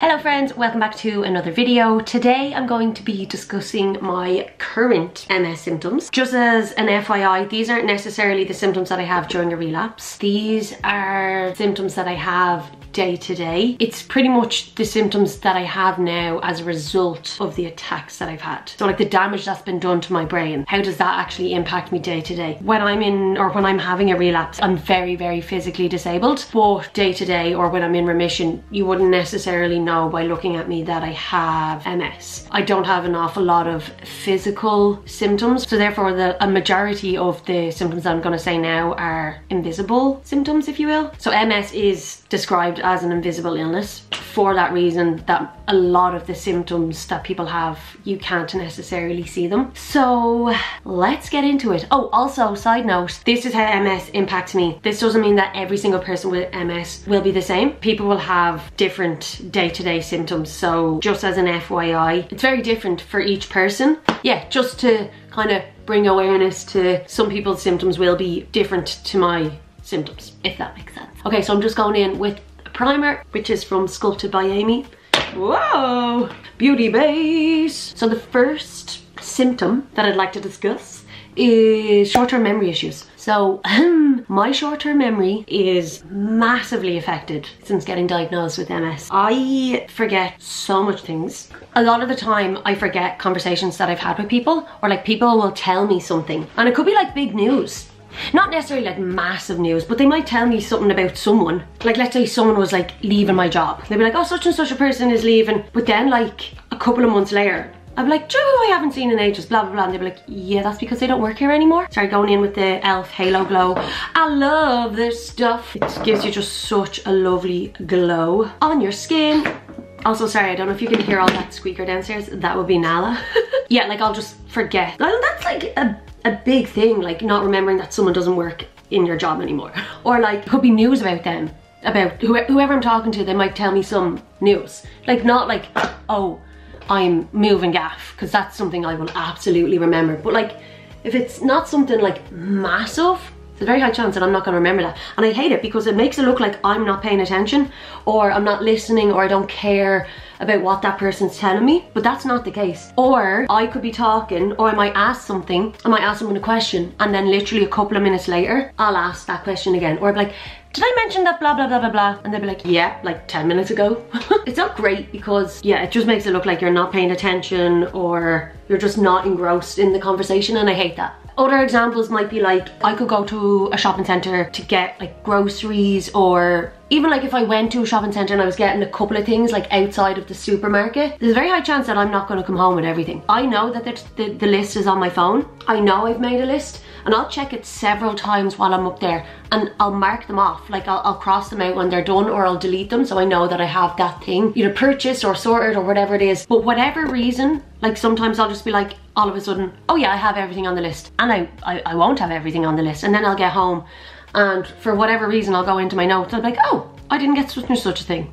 Hello friends, welcome back to another video. Today I'm going to be discussing my current MS symptoms. Just as an FYI, these aren't necessarily the symptoms that I have during a relapse. These are symptoms that I have day to day. It's pretty much the symptoms that I have now as a result of the attacks that I've had. So like the damage that's been done to my brain, how does that actually impact me day to day? When I'm having a relapse, I'm very, very physically disabled, but day to day or when I'm in remission, you wouldn't necessarily know by looking at me that I have MS. I don't have an awful lot of physical symptoms, so therefore a majority of the symptoms that I'm going to say now are invisible symptoms, if you will. So MS is described as an invisible illness for that reason, that a lot of the symptoms that people have, you can't necessarily see them. So let's get into it. Oh, also side note, this is how MS impacts me. This doesn't mean that every single person with MS will be the same. People will have different day-to-day symptoms, so just as an FYI, it's very different for each person. Yeah, just to kind of bring awareness to some people's symptoms will be different to my symptoms, if that makes sense. Okay, so I'm just going in with a primer, which is from Sculpted by Amy. Whoa, beauty base. So the first symptom that I'd like to discuss is short-term memory issues. So my short-term memory is massively affected since getting diagnosed with MS. I forget so much things. A lot of the time I forget conversations that I've had with people, or like people will tell me something and it could be like big news. Not necessarily like massive news, but they might tell me something about someone. Like let's say someone was like leaving my job. They'd be like, oh, such and such a person is leaving. But then like a couple of months later, I'd be like, Joe, I haven't seen in ages, blah, blah, blah. And they'd be like, yeah, that's because they don't work here anymore. Started going in with the ELF Halo Glow. I love this stuff. It gives you just such a lovely glow on your skin. Also, sorry, I don't know if you can hear all that squeaker downstairs. That would be Nala. Yeah, like I'll just forget. That's like a big thing, like not remembering that someone doesn't work in your job anymore. Or like, could be news about them, about whoever I'm talking to, they might tell me some news. Like not like, oh, I'm moving gaff, because that's something I will absolutely remember. But like, if it's not something like massive, there's a very high chance that I'm not going to remember that. And I hate it because it makes it look like I'm not paying attention, or I'm not listening, or I don't care about what that person's telling me, but that's not the case. Or I could be talking, or I might ask something, I might ask someone a question, and then literally a couple of minutes later, I'll ask that question again. Or I'll be like, did I mention that blah, blah, blah, blah, blah? And they'll be like, yeah, like 10 minutes ago. It's not great because, yeah, it just makes it look like you're not paying attention or you're just not engrossed in the conversation, and I hate that. Other examples might be like, I could go to a shopping center to get like groceries, or even like if I went to a shopping center and I was getting a couple of things like outside of the supermarket, there's a very high chance that I'm not gonna come home with everything. I know that the list is on my phone. I know I've made a list and I'll check it several times while I'm up there and I'll mark them off. Like I'll cross them out when they're done, or I'll delete them so I know that I have that thing either purchased or sorted or whatever it is. But whatever reason, like sometimes I'll just be like, all of a sudden, oh yeah, I have everything on the list. And I won't have everything on the list. And then I'll get home and for whatever reason, I'll go into my notes and I'll be like, oh, I didn't get such and such a thing.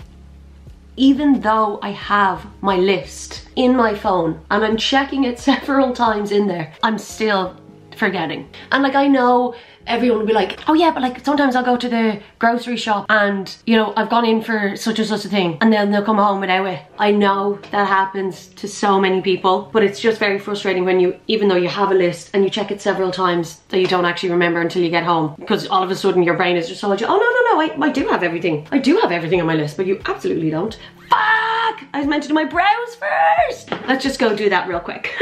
Even though I have my list in my phone and I'm checking it several times in there, I'm still forgetting. And like, I know everyone will be like, oh yeah, but like sometimes I'll go to the grocery shop and, you know, I've gone in for such and such a thing, and then they'll come home without it. I know that happens to so many people, but it's just very frustrating when you, even though you have a list and you check it several times, that you don't actually remember until you get home, because all of a sudden your brain is just told you, oh no, no, no, I do have everything. I do have everything on my list, but you absolutely don't. Fuck! I was meant to do my brows first. Let's just go do that real quick.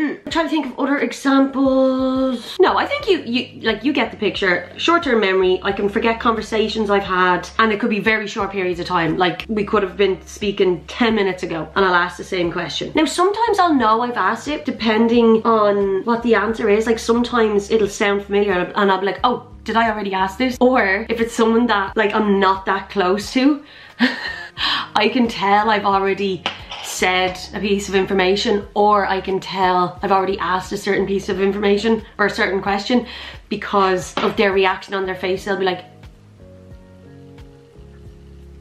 I'm trying to think of other examples. No, I think you get the picture. Short-term memory, I can forget conversations I've had, and it could be very short periods of time. Like we could have been speaking 10 minutes ago and I'll ask the same question. Now sometimes I'll know I've asked it depending on what the answer is. Like sometimes it'll sound familiar and I'll be like, oh, did I already ask this? Or if it's someone that like I'm not that close to, I can tell I've already said a piece of information, or I can tell I've already asked a certain piece of information or a certain question because of their reaction on their face. They'll be like,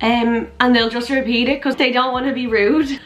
and they'll just repeat it because they don't want to be rude.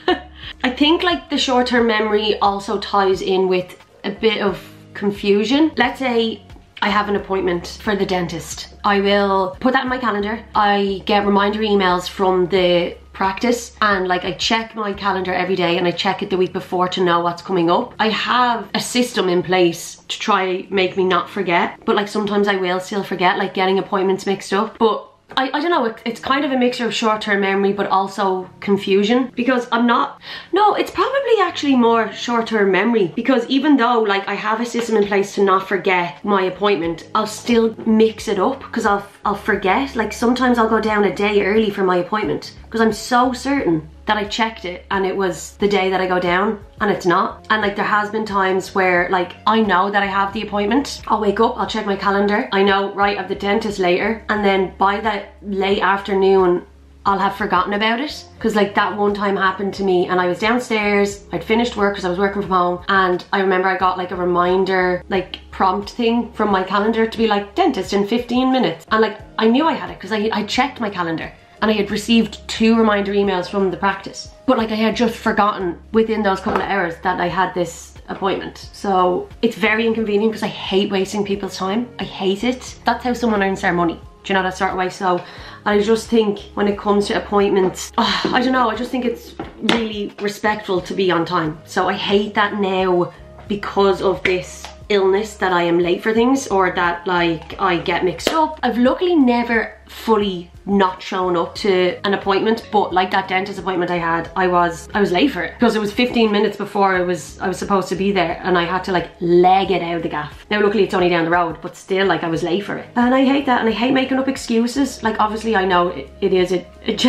I think like the short-term memory also ties in with a bit of confusion. Let's say I have an appointment for the dentist. I will put that in my calendar. I get reminder emails from the practice, and like I check my calendar every day and I check it the week before to know what's coming up. I have a system in place to try make me not forget, but like sometimes I will still forget, like getting appointments mixed up. But I don't know, it's kind of a mixture of short-term memory but also confusion, because I'm not, no, it's probably actually more short-term memory, because even though like I have a system in place to not forget my appointment, I'll still mix it up because I'll forget. Like sometimes I'll go down a day early for my appointment because I'm so certain that I checked it and it was the day that I go down, and it's not. And like there has been times where like I know that I have the appointment, I'll wake up, I'll check my calendar, I know, right, I have the dentist later, and then by that late afternoon I'll have forgotten about it. Because like that one time happened to me and I was downstairs, I'd finished work because I was working from home, and I remember I got like a reminder, like prompt thing from my calendar to be like dentist in 15 minutes, and like I knew I had it because I checked my calendar and I had received 2 reminder emails from the practice. But like I had just forgotten within those couple of hours that I had this appointment. So it's very inconvenient because I hate wasting people's time. I hate it. That's how someone earns their money. Do you know that sort of way? So I just think when it comes to appointments, oh, I don't know, I just think it's really respectful to be on time. So I hate that now because of this illness that I am late for things, or that like I get mixed up. I've luckily never fully not shown up to an appointment, but like that dentist appointment I had, I was late for it because it was 15 minutes before I was supposed to be there, and I had to like leg it out of the gaff. Now luckily it's only down the road, but still like I was late for it, and I hate that, and I hate making up excuses. Like obviously I know it's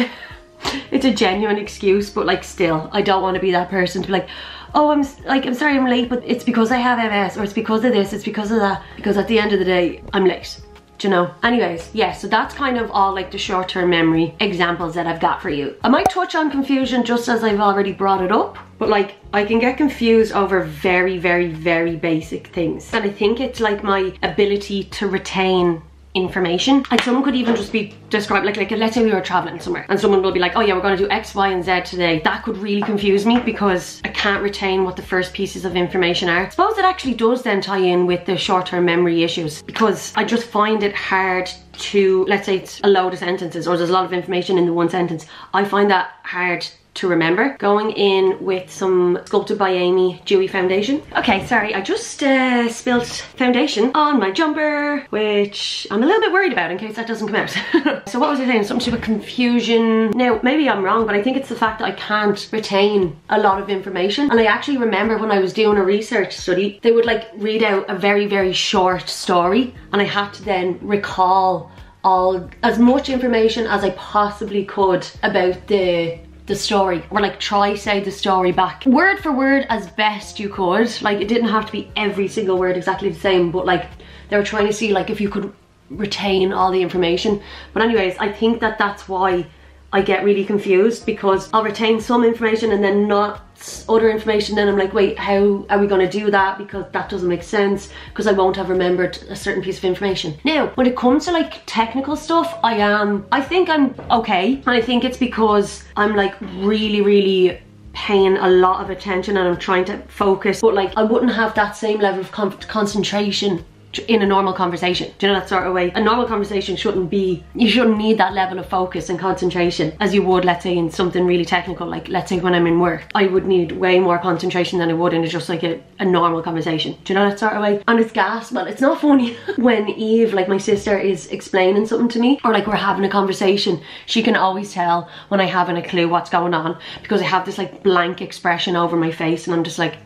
a genuine excuse, but like still I don't want to be that person to be like, oh, I'm sorry I'm late, but it's because I have MS, or it's because of this, it's because of that. Because at the end of the day, I'm late, do you know? Anyways, yeah, so that's kind of all like the short-term memory examples that I've got for you. I might touch on confusion just as I've already brought it up, but like I can get confused over very, very, very basic things. And I think it's like my ability to retain information. Like someone could even just be described, like let's say we were traveling somewhere and someone will be like, oh yeah, we're going to do X, Y and Z today. That could really confuse me because I can't retain what the first pieces of information are. I suppose it actually does then tie in with the short-term memory issues, because I just find it hard to, let's say it's a load of sentences or there's a lot of information in the one sentence, I find that hard to remember. Going in with some Sculpted by Amy dewy foundation. Okay, sorry, I just spilled foundation on my jumper, which I'm a little bit worried about in case that doesn't come out. So what was I saying? Something to do with confusion. Now, maybe I'm wrong, but I think it's the fact that I can't retain a lot of information. And I actually remember when I was doing a research study, they would like read out a very, very short story, and I had to then recall all, as much information as I possibly could about the story, or like try say the story back word for word as best you could. Like it didn't have to be every single word exactly the same, but like they were trying to see like if you could retain all the information. But anyways, I think that that's why I get really confused, because I'll retain some information and then not other information, then I'm like, wait, how are we going to do that, because that doesn't make sense, because I won't have remembered a certain piece of information. Now when it comes to like technical stuff, I think I'm okay, and I think it's because I'm like really, really paying a lot of attention and I'm trying to focus, but like I wouldn't have that same level of concentration in a normal conversation. Do you know that sort of way? A normal conversation shouldn't be, you shouldn't need that level of focus and concentration as you would, let's say, in something really technical. Like let's say when I'm in work, I would need way more concentration than I would in just like a normal conversation. Do you know that sort of way? And it's gas, but it's not funny. When Eve, like my sister, is explaining something to me, or like we're having a conversation, she can always tell when I haven't a clue what's going on, because I have this like blank expression over my face and I'm just like,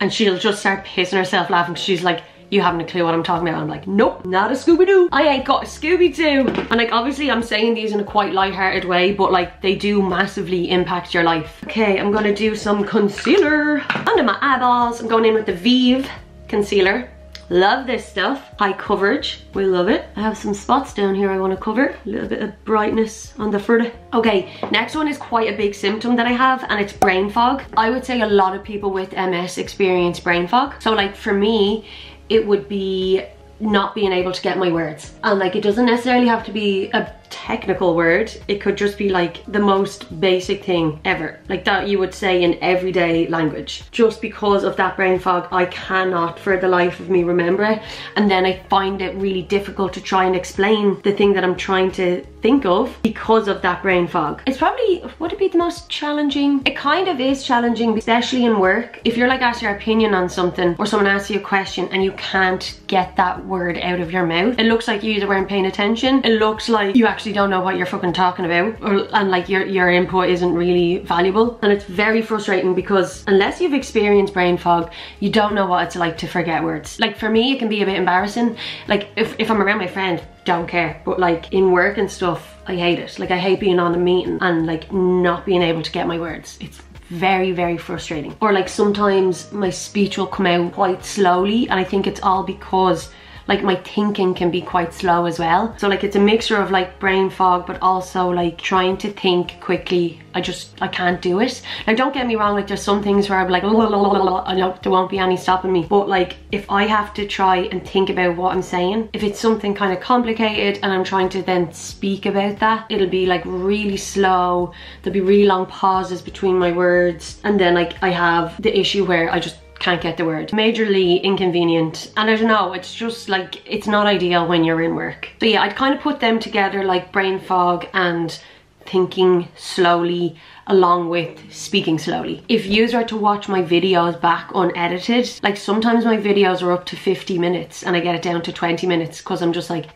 and she'll just start pissing herself laughing because she's like, you haven't a clue what I'm talking about. I'm like, nope, not a Scooby-Doo. I ain't got a Scooby-Doo. And like, obviously I'm saying these in a quite lighthearted way, but like they do massively impact your life. Okay, I'm gonna do some concealer under my eyeballs. I'm going in with the Vive concealer. Love this stuff. Eye coverage, we love it. I have some spots down here I wanna cover. A little bit of brightness on the further. Okay, next one is quite a big symptom that I have, and it's brain fog. I would say a lot of people with MS experience brain fog. So like for me, it would be not being able to get my words. And like it doesn't necessarily have to be a technical word. It could just be like the most basic thing ever, like that you would say in everyday language. Just because of that brain fog, I cannot for the life of me remember it. And then I find it really difficult to try and explain the thing that I'm trying to think of because of that brain fog. It's probably, would it be the most challenging? It kind of is challenging, especially in work. If you're like asked your opinion on something or someone asks you a question and you can't get that word out of your mouth, it looks like you either weren't paying attention, it looks like you actually don't know what you're fucking talking about, or, and like your input isn't really valuable. And it's very frustrating because unless you've experienced brain fog, you don't know what it's like to forget words. Like for me, it can be a bit embarrassing. Like if I'm around my friend, don't care, but like in work and stuff, I hate it. Like I hate being on a meeting and like not being able to get my words. It's very, very frustrating. Or like sometimes my speech will come out quite slowly, and I think it's all because like my thinking can be quite slow as well. So like it's a mixture of like brain fog, but also like trying to think quickly. I can't do it. Like don't get me wrong, like there's some things where I'm like, I know there won't be any stopping me. But like if I have to try and think about what I'm saying, if it's something kind of complicated and I'm trying to then speak about that, it'll be like really slow. There'll be really long pauses between my words. And then like I have the issue where I just can't get the word. Majorly inconvenient, and I don't know, it's just like, it's not ideal when you're in work. So yeah, I'd kind of put them together, like brain fog and thinking slowly, along with speaking slowly. If yous are to watch my videos back unedited, like sometimes my videos are up to 50 minutes and I get it down to 20 minutes because I'm just like,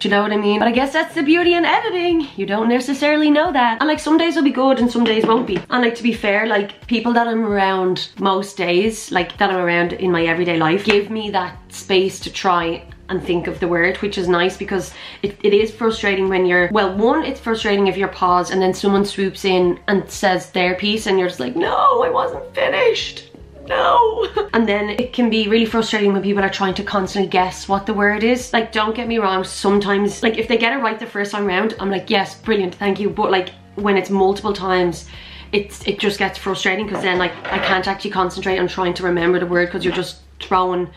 you know what I mean? But I guess that's the beauty in editing. You don't necessarily know that. And like some days will be good and some days won't be. And like to be fair, like people that I'm around most days, like that I'm around in my everyday life, give me that space to try and think of the word, which is nice because it is frustrating when you're, well, one, it's frustrating if you're paused and then someone swoops in and says their piece and you're just like, no, I wasn't finished. No. And then it can be really frustrating when people are trying to constantly guess what the word is. Like don't get me wrong, sometimes like if they get it right the first time round, I'm like, yes, brilliant, thank you. But like when it's multiple times, it just gets frustrating because then like I can't actually concentrate on trying to remember the word because you're just throwing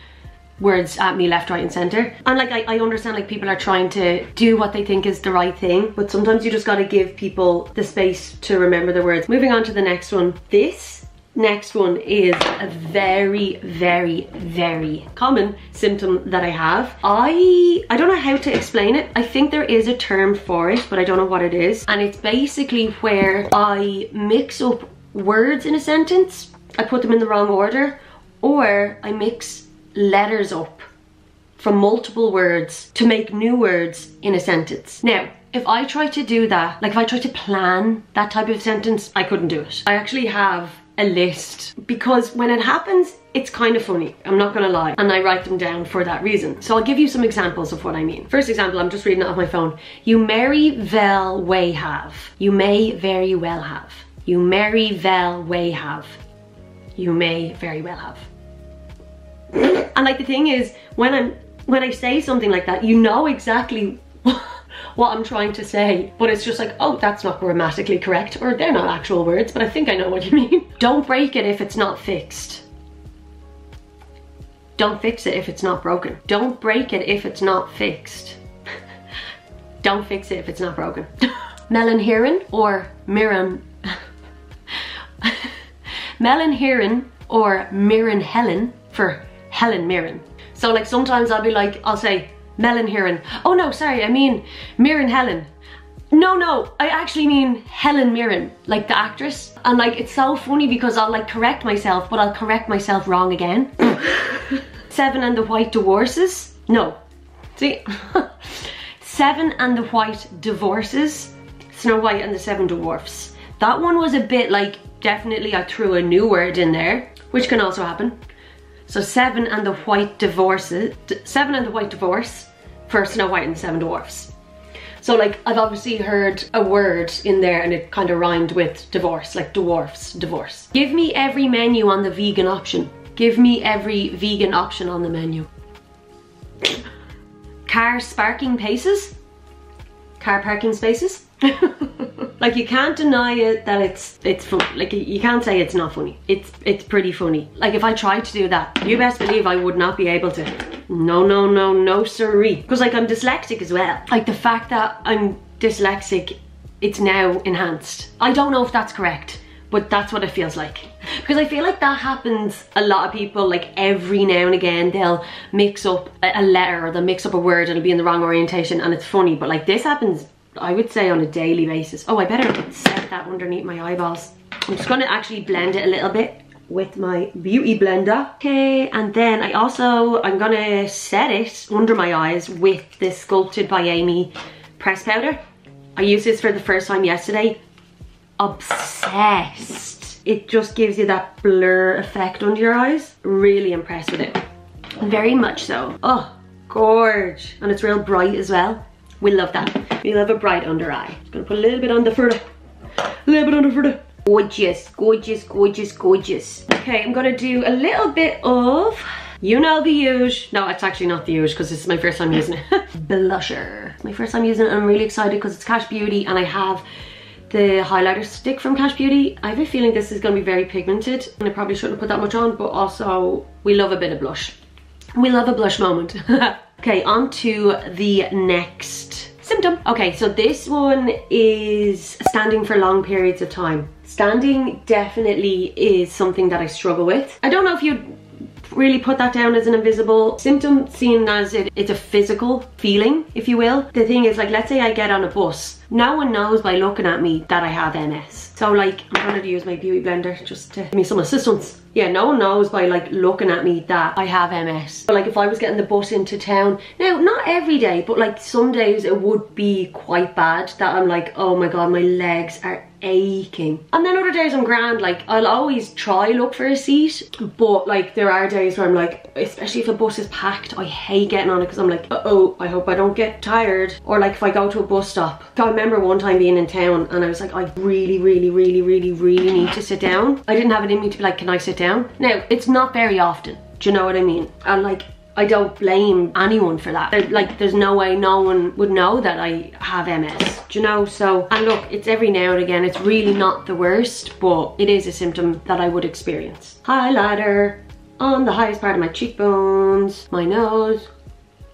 words at me left, right and center. And like I understand like people are trying to do what they think is the right thing, but sometimes you just got to give people the space to remember the words. Moving on to the next one. This next one is a very, very, very common symptom that I have. I don't know how to explain it. I think there is a term for it, but I don't know what it is. And it's basically where I mix up words in a sentence. I put them in the wrong order, or I mix letters up from multiple words to make new words in a sentence. Now, if I try to do that, like if I try to plan that type of sentence, I couldn't do it. I actually have a list because when it happens, it's kind of funny, I'm not gonna lie, and I write them down for that reason. So I'll give you some examples of what I mean. First example, I'm just reading it off my phone. You merry well way have. You may very well have. You merry well way have. You may very well have. And like the thing is, when I say something like that, you know exactly what I'm trying to say, but it's just like, oh, that's not grammatically correct, or they're not actual words, but I think I know what you mean. Don't break it if it's not fixed. Don't fix it if it's not broken. Don't break it if it's not fixed. Don't fix it if it's not broken. Melonheerin or Mirren. Melonheerin or Mirren Helen for Helen Mirren. So like sometimes I'll say, Melonheerin. Oh no, sorry, I mean Mirren Helen. No, I actually mean Helen Mirren, like the actress. And like it's so funny because I'll like correct myself, but I'll correct myself wrong again. Seven and the White Divorces? No. See? Seven and the White Divorces. Snow White and the Seven Dwarfs. That one was a bit like, definitely I threw a new word in there, which can also happen. So Seven and the White Divorces, Seven and the White Divorce for Snow White and the Seven Dwarfs. So like I've obviously heard a word in there and it kind of rhymed with divorce, like dwarfs, divorce. Give me every menu on the vegan option. Give me every vegan option on the menu. Car sparking paces? Car parking spaces? Like you can't deny it that it's funny. Like you can't say it's not funny. It's pretty funny. Like if I tried to do that, you best believe I would not be able to. No, no, no, no siree. Because like I'm dyslexic as well. Like the fact that I'm dyslexic, it's now enhanced. I don't know if that's correct, but that's what it feels like. Because I feel like that happens a lot of people, like every now and again, they'll mix up a letter or they'll mix up a word and it'll be in the wrong orientation and it's funny, but like this happens, I would say, on a daily basis. Oh, I better set that underneath my eyeballs. I'm just gonna actually blend it a little bit with my beauty blender. Okay, and then I'm gonna set it under my eyes with this Sculpted by Amy press powder. I used this for the first time yesterday. Obsessed. It just gives you that blur effect under your eyes. Really impressed with it. Very much so. Oh, gorge. And it's real bright as well. We love that. We love a bright under eye. Just gonna put a little bit on the further. A little bit on the further. Gorgeous, gorgeous, gorgeous, gorgeous. Okay, I'm gonna do a little bit of, you know, the huge. No, it's actually not the huge because this is my first time using it. Blusher. It's my first time using it and I'm really excited because it's Cash Beauty and I have the highlighter stick from Cash Beauty. I have a feeling this is gonna be very pigmented and I probably shouldn't put that much on, but also we love a bit of blush. We love a blush moment. Okay, on to the next symptom. Okay, so this one is standing for long periods of time. Standing definitely is something that I struggle with. I don't know if you'd really put that down as an invisible symptom, seeing as it's a physical feeling, if you will. The thing is, like, let's say I get on a bus. No one knows by looking at me that I have MS. So, like, I'm going to use my beauty blender just to give me some assistance. Yeah, no one knows by, like, looking at me that I have MS. But, like, if I was getting the bus into town, now, not every day, but, like, some days it would be quite bad that I'm like, oh, my God, my legs are aching. And then other days I'm grand, like, I'll always try look for a seat, but, like, there are days where I'm like, especially if a bus is packed, I hate getting on it because I'm like, uh-oh, I hope I don't get tired. Or, like, if I go to a bus stop. I remember one time being in town and I was like, I really need to sit down. I didn't have it in me to be like, can I sit down? Now, it's not very often, do you know what I mean? And like, I don't blame anyone for that. Like, there's no way no one would know that I have MS, do you know? So, and look, it's every now and again, it's really not the worst, but it is a symptom that I would experience. Highlighter on the highest part of my cheekbones, my nose,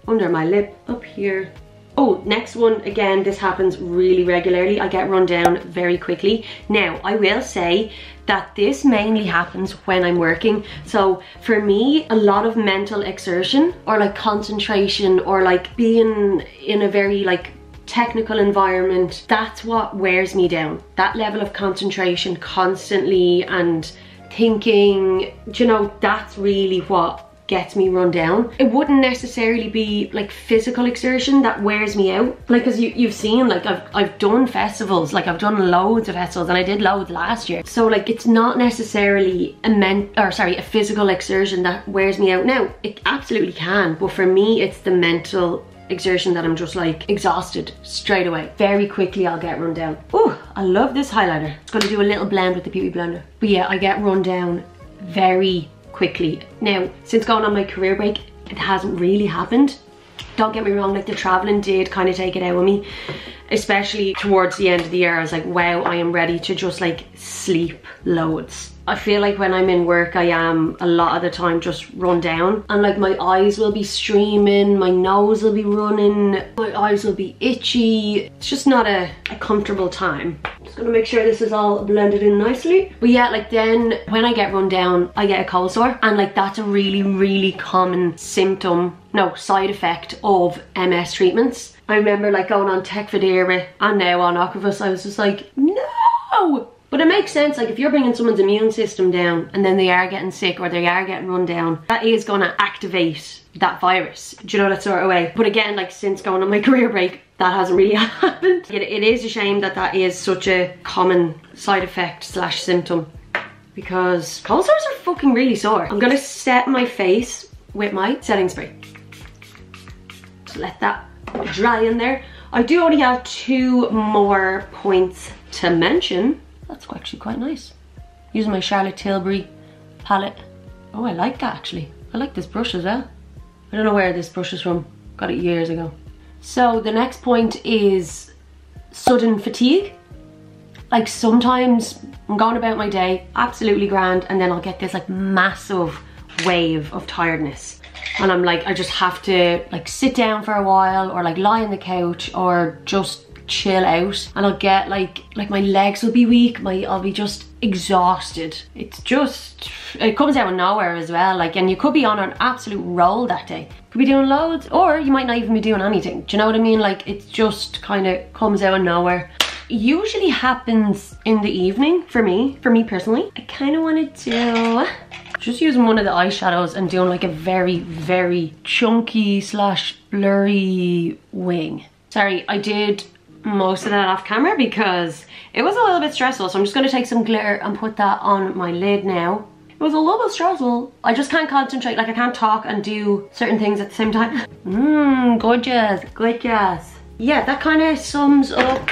under my lip, up here. Oh, next one, again, this happens really regularly. I get run down very quickly. Now, I will say that this mainly happens when I'm working. So for me, a lot of mental exertion or like concentration or like being in a very like technical environment, that's what wears me down. That level of concentration constantly and thinking, you know, that's really what gets me run down. It wouldn't necessarily be like physical exertion that wears me out. Like, because you've seen, like, I've done festivals, like I've done loads of festivals and I did loads last year. So like, it's not necessarily a physical exertion that wears me out. Now, it absolutely can, but for me, it's the mental exertion that I'm just like exhausted straight away. Very quickly I'll get run down. Oh, I love this highlighter. It's gonna do a little blend with the beauty blender. But yeah, I get run down very quickly. Now, since going on my career break, it hasn't really happened. Don't get me wrong, like the traveling did kind of take it out of me, especially towards the end of the year. I was like, wow, I am ready to just like sleep loads. I feel like when I'm in work, I am a lot of the time just run down and like my eyes will be streaming, my nose will be running, my eyes will be itchy. It's just not a comfortable time. Just gonna make sure this is all blended in nicely. But yeah, like then when I get run down, I get a cold sore, and like that's a really common symptom, no, side effect of MS treatments. I remember like going on Tecfidera and now on Ocrevus, I was just like, no! But it makes sense, like if you're bringing someone's immune system down and then they are getting sick or they are getting run down, that is gonna activate that virus, do you know, that sort of way. But again, like since going on my career break, that hasn't really happened. It is a shame that that is such a common side effect / symptom, because cold sores are fucking really sore. I'm gonna set my face with my setting spray. Just let that dry in there. I do only have 2 more points to mention. That's actually quite nice. Using my Charlotte Tilbury palette. Oh, I like that actually. I like this brush as well. I don't know where this brush is from. Got it years ago. So the next point is sudden fatigue. Like sometimes I'm going about my day, absolutely grand, and then I'll get this like massive wave of tiredness. and I'm like, I just have to like sit down for a while or like lie on the couch or just chill out, and I'll get like my legs will be weak, I'll be just exhausted. It's just, it comes out of nowhere as well, like, and you could be on an absolute roll that day, could be doing loads, or you might not even be doing anything. Do you know what I mean? Like, it just kind of comes out of nowhere. Usually happens in the evening for me personally. I kind of wanted to just use one of the eyeshadows and doing like a very, very chunky slash blurry wing. Sorry, I did most of that off camera because it was a little bit stressful, so I'm just going to take some glitter and put that on my lid now. It was a little bit stressful. I just can't concentrate, like I can't talk and do certain things at the same time. Mmm, gorgeous, gorgeous. Yeah, that kind of sums up.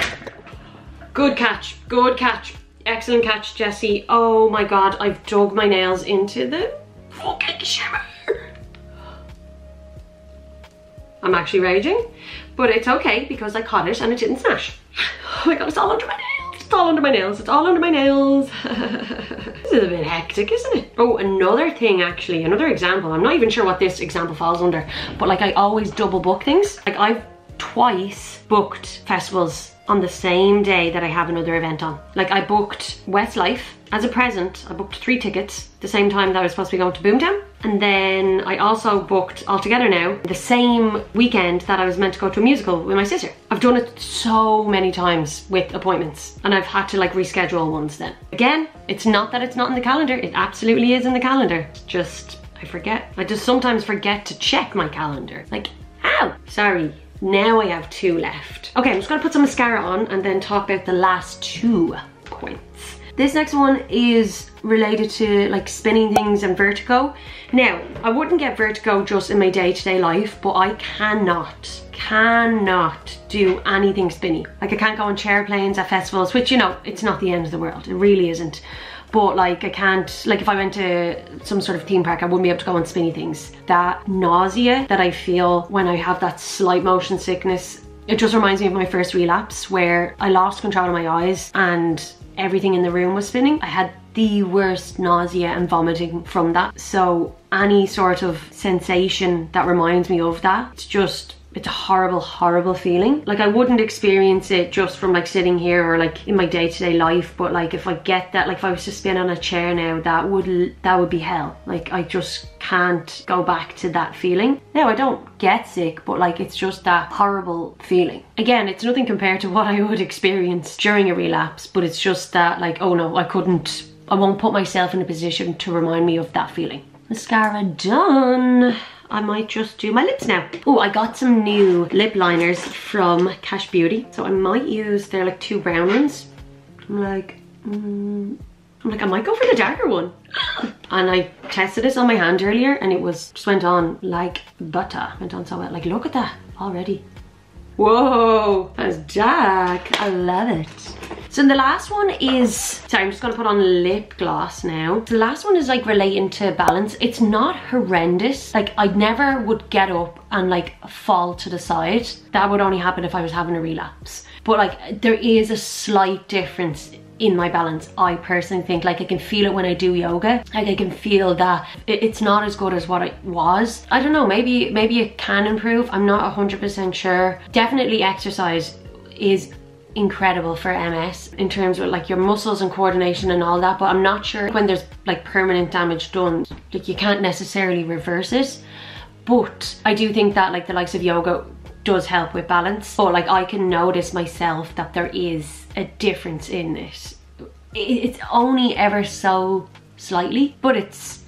Good catch, good catch. Excellent catch, Jessie. Oh my God, I've dug my nails into the fucking shimmer. I'm actually raging, but it's okay because I caught it and it didn't smash. Oh my God, it's all under my nails. It's all under my nails. It's all under my nails. This is a bit hectic, isn't it? Oh, another thing actually, another example. I'm not even sure what this example falls under, but like I always double book things. Like I've twice booked festivals on the same day that I have another event on. Like I booked Westlife as a present. I booked 3 tickets the same time that I was supposed to be going to Boomtown. And then I also booked All Together Now the same weekend that I was meant to go to a musical with my sister. I've done it so many times with appointments, and I've had to like reschedule ones then. Again, it's not that it's not in the calendar. It absolutely is in the calendar. It's just, I forget. I just sometimes forget to check my calendar. Like, ow, sorry. Now I have 2 left. Okay, I'm just gonna put some mascara on and then talk about the last 2 points. This next one is related to like spinning things and vertigo. Now, I wouldn't get vertigo just in my day-to-day life, but I cannot do anything spinny. Like I can't go on chair planes at festivals, which, you know, it's not the end of the world. It really isn't. But like I can't, like if I went to some sort of theme park, I wouldn't be able to go on spinny things. That nausea that I feel when I have that slight motion sickness, it just reminds me of my first relapse where I lost control of my eyes and everything in the room was spinning. I had the worst nausea and vomiting from that. So any sort of sensation that reminds me of that, it's just, it's a horrible, horrible feeling. Like I wouldn't experience it just from like sitting here or like in my day-to-day life, but like if I get that, like if I was to spin on a chair now, that would be hell. Like I just can't go back to that feeling. Now I don't get sick, but like it's just that horrible feeling. Again, it's nothing compared to what I would experience during a relapse, but it's just that like, oh no, I won't put myself in a position to remind me of that feeling. Mascara done. I might just do my lips now. Oh, I got some new lip liners from Cash Beauty. So I might use, they're like 2 brown ones. I'm like, I might go for the darker one. And I tested this on my hand earlier and it was, just went on like butter. Went on so well, like look at that already. Whoa, that's dark, I love it. So the last one is, sorry, I'm just gonna put on lip gloss now. The last one is like relating to balance. It's not horrendous. Like I never would get up and like fall to the side. That would only happen if I was having a relapse. But like there is a slight difference in my balance, I personally think. Like I can feel it when I do yoga. Like I can feel that it's not as good as what it was. I don't know, maybe it can improve. I'm not 100% sure. Definitely exercise is incredible for MS in terms of like your muscles and coordination and all that, but I'm not sure when there's like permanent damage done, like you can't necessarily reverse it. But I do think that like the likes of yoga does help with balance, or like I can notice myself that there is a difference in it. It's only ever so slightly, but it's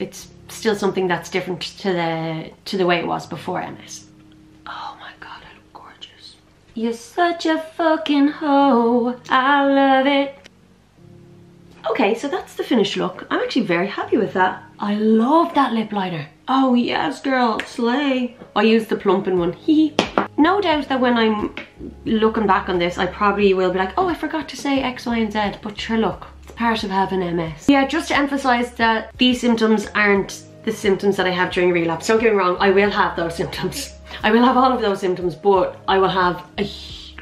still something that's different to the way it was before MS. Oh my God, I look gorgeous. You're such a fucking hoe, I love it. Okay, so that's the finished look. I'm actually very happy with that. I love that lip liner. Oh yes girl, slay. I used the plumping one, hee. No doubt that when I'm looking back on this, I probably will be like, oh, I forgot to say X, Y, and Z, but sure look, it's part of having MS. Yeah, just to emphasize that these symptoms aren't the symptoms that I have during relapse. Don't get me wrong, I will have those symptoms. I will have all of those symptoms, but I will have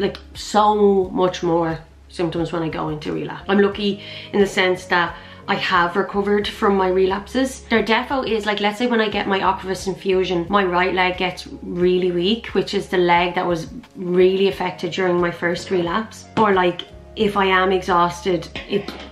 like so much more symptoms when I go into relapse. I'm lucky in the sense that I have recovered from my relapses. Their defo is like, let's say when I get my Ocrevus infusion, my right leg gets really weak, which is the leg that was really affected during my first relapse. Or like if I am exhausted,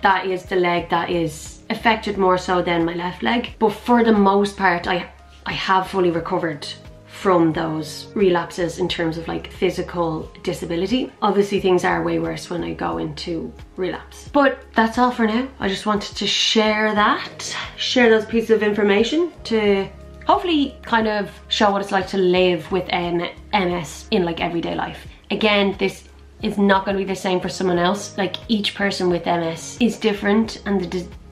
that is the leg that is affected more so than my left leg. But for the most part, I have fully recovered from those relapses in terms of like physical disability. Obviously things are way worse when I go into relapse. But that's all for now. I just wanted to share that, share those pieces of information to hopefully kind of show what it's like to live with MS in like everyday life. Again, this is not going to be the same for someone else. Like each person with MS is different and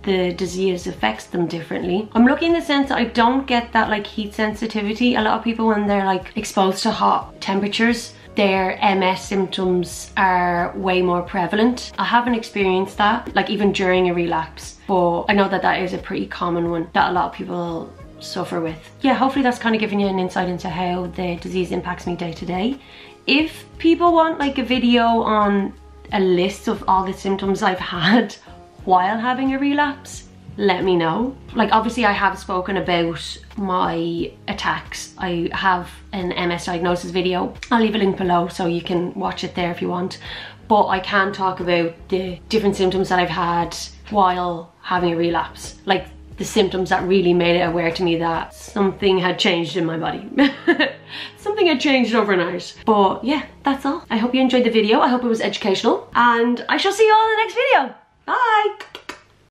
the disease affects them differently. I'm lucky in the sense that I don't get that like heat sensitivity. A lot of people, when they're like exposed to hot temperatures, their MS symptoms are way more prevalent. I haven't experienced that, like even during a relapse, but I know that that is a pretty common one that a lot of people suffer with. Yeah, hopefully that's kind of giving you an insight into how the disease impacts me day to day. If people want like a video on a list of all the symptoms I've had while having a relapse, let me know. Like obviously I have spoken about my attacks. I have an MS diagnosis video. I'll leave a link below so you can watch it there if you want. But I can talk about the different symptoms that I've had while having a relapse. Like the symptoms that really made it aware to me that something had changed in my body. Something had changed overnight. But yeah, that's all. I hope you enjoyed the video. I hope it was educational. And I shall see you all in the next video. Bye!